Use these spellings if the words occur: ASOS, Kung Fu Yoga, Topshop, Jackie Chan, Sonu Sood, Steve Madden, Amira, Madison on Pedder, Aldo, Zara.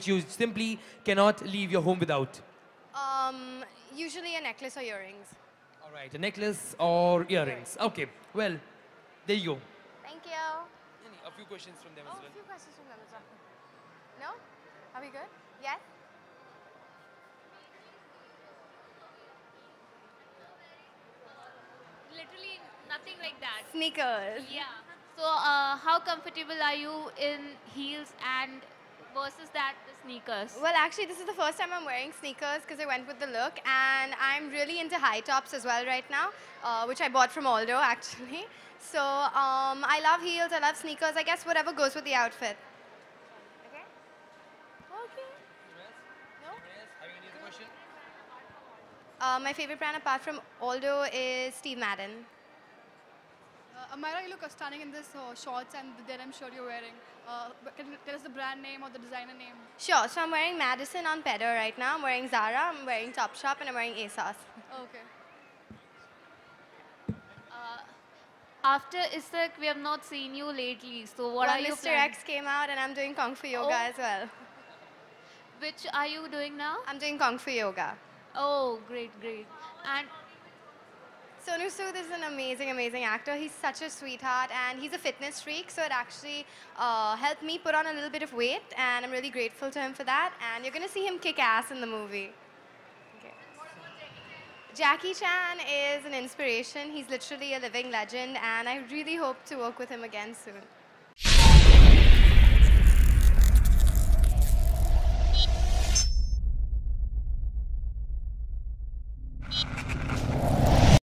which you simply cannot leave your home without? Usually a necklace or earrings. All right, a necklace or earrings. Okay, well, there you go. Thank you. A few questions from them as well. A few questions from them as well. No? Are we good? Yes? Literally nothing like that. Sneakers. Yeah. So how comfortable are you in heels and versus that the sneakers? Well, actually, this is the first time I'm wearing sneakers because I went with the look, and I'm really into high tops as well right now, which I bought from Aldo actually. So I love heels, I love sneakers, I guess whatever goes with the outfit. Okay? Okay. No? Have you any other question? My favorite brand apart from Aldo is Steve Madden. Amira, you look stunning in this shorts and that I'm sure you're wearing. Can you tell us the brand name or the designer name? Sure. So I'm wearing Madison on Pedder right now. I'm wearing Zara, I'm wearing Topshop, and I'm wearing ASOS. Okay. After Isaac, we have not seen you lately. So what are you planning? Mr. X came out, and I'm doing Kung Fu Yoga as well. Which are you doing now? I'm doing Kung Fu Yoga. Oh, great, great. And Sonu Sood is an amazing, amazing actor. He's such a sweetheart, and he's a fitness freak, so it actually helped me put on a little bit of weight, and I'm really grateful to him for that, and you're going to see him kick ass in the movie. Okay. Jackie Chan is an inspiration. He's literally a living legend, and I really hope to work with him again soon.